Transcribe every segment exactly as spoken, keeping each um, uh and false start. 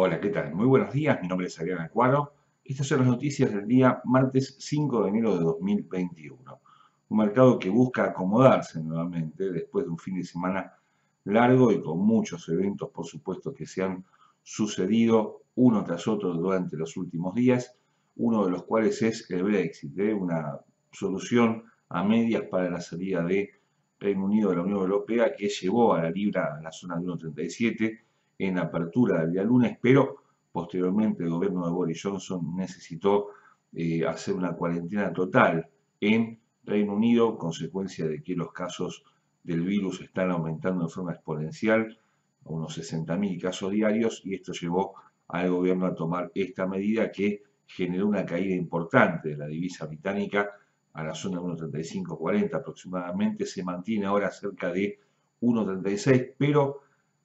Hola, ¿qué tal? Muy buenos días, mi nombre es Adrián Aquaro. Estas son las noticias del día martes cinco de enero de dos mil veintiuno. Un mercado que busca acomodarse nuevamente después de un fin de semana largo y con muchos eventos, por supuesto, que se han sucedido uno tras otro durante los últimos días, uno de los cuales es el Brexit, ¿eh? Una solución a medias para la salida de Reino Unido de la Unión Europea que llevó a la libra a la zona de uno treinta y siete en la apertura del día lunes, pero posteriormente el gobierno de Boris Johnson necesitó eh, hacer una cuarentena total en Reino Unido, consecuencia de que los casos del virus están aumentando de forma exponencial, a unos sesenta mil casos diarios, y esto llevó al gobierno a tomar esta medida que generó una caída importante de la divisa británica a la zona de uno treinta y cinco cuarenta aproximadamente, se mantiene ahora cerca de uno treinta y seis, pero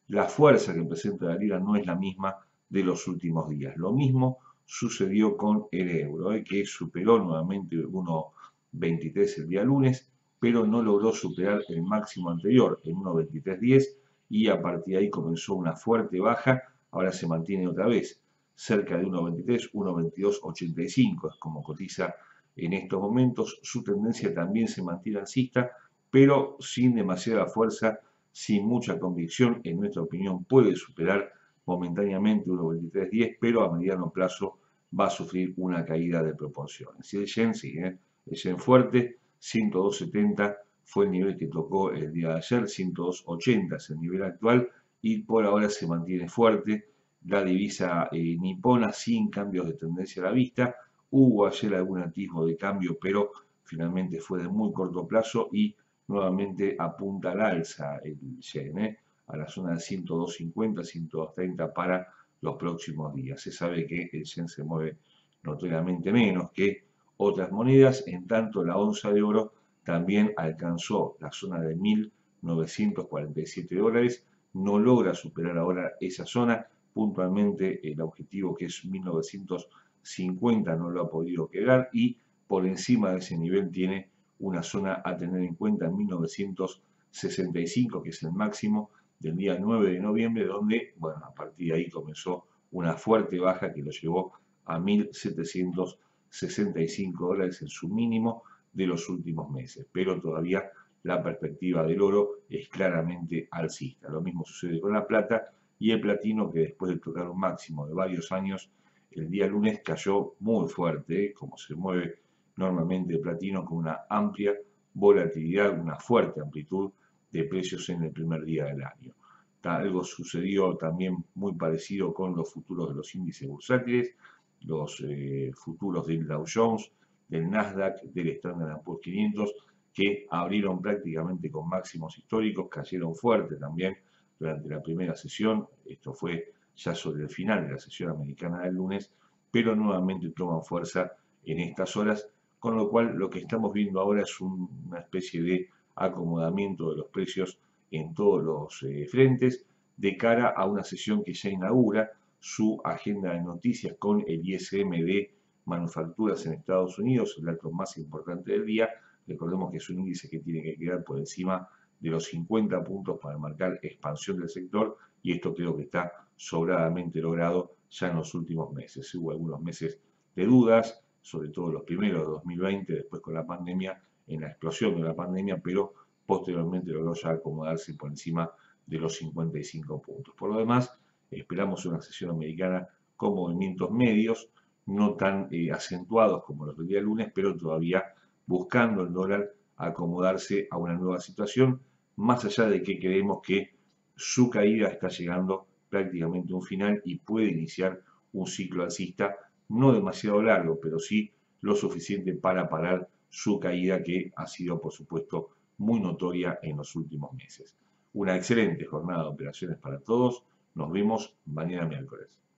la fuerza que presenta la libra no es la misma de los últimos días. Lo mismo sucedió con el euro, eh, que superó nuevamente uno veintitrés el día lunes, pero no logró superar el máximo anterior en uno veintitrés diez y a partir de ahí comenzó una fuerte baja, ahora se mantiene otra vez cerca de uno veintitrés, uno veintidós ochenta y cinco, es como cotiza en estos momentos. Su tendencia también se mantiene alcista, pero sin demasiada fuerza, sin mucha convicción. En nuestra opinión puede superar momentáneamente uno veintitrés diez, pero a mediano plazo va a sufrir una caída de proporciones. Si el yen sigue, ¿eh? el yen fuerte, ciento dos setenta fue el nivel que tocó el día de ayer, ciento dos ochenta es el nivel actual y por ahora se mantiene fuerte. La divisa eh, nipona sin cambios de tendencia a la vista. Hubo ayer algún atisbo de cambio, pero finalmente fue de muy corto plazo y nuevamente apunta al alza el yen, ¿eh? a la zona de ciento dos cincuenta, ciento dos treinta para los próximos días. Se sabe que el yen se mueve notoriamente menos que otras monedas, en tanto la onza de oro también alcanzó la zona de mil novecientos cuarenta y siete dólares, no logra superar ahora esa zona, puntualmente el objetivo que es mil novecientos cincuenta no lo ha podido quebrar y por encima de ese nivel tiene una zona a tener en cuenta en mil novecientos sesenta y cinco, que es el máximo del día nueve de noviembre, donde, bueno, a partir de ahí comenzó una fuerte baja que lo llevó a mil setecientos sesenta y cinco dólares en su mínimo de los últimos meses. Pero todavía la perspectiva del oro es claramente alcista. Lo mismo sucede con la plata y el platino, que después de tocar un máximo de varios años, el día lunes cayó muy fuerte, ¿eh? como se mueve normalmente el platino, con una amplia volatilidad, una fuerte amplitud de precios en el primer día del año. Algo sucedió también muy parecido con los futuros de los índices bursátiles, los eh, futuros del Dow Jones, del Nasdaq, del Standard and Poor's quinientos, que abrieron prácticamente con máximos históricos, cayeron fuerte también durante la primera sesión, esto fue ya sobre el final de la sesión americana del lunes, pero nuevamente toman fuerza en estas horas, con lo cual lo que estamos viendo ahora es un, una especie de acomodamiento de los precios en todos los eh, frentes de cara a una sesión que ya inaugura su agenda de noticias con el I S M de manufacturas en Estados Unidos, el dato más importante del día. Recordemos que es un índice que tiene que quedar por encima de los cincuenta puntos para marcar expansión del sector y esto creo que está sobradamente logrado ya en los últimos meses. Hubo algunos meses de dudas, sobre todo los primeros de dos mil veinte, después con la pandemia, en la explosión de la pandemia, pero posteriormente logró ya acomodarse por encima de los cincuenta y cinco puntos. Por lo demás, esperamos una sesión americana con movimientos medios, no tan eh, acentuados como los del día lunes, pero todavía buscando el dólar acomodarse a una nueva situación, más allá de que creemos que su caída está llegando prácticamente a un final y puede iniciar un ciclo alcista, no demasiado largo, pero sí lo suficiente para parar su caída que ha sido, por supuesto, muy notoria en los últimos meses. Una excelente jornada de operaciones para todos. Nos vemos mañana miércoles.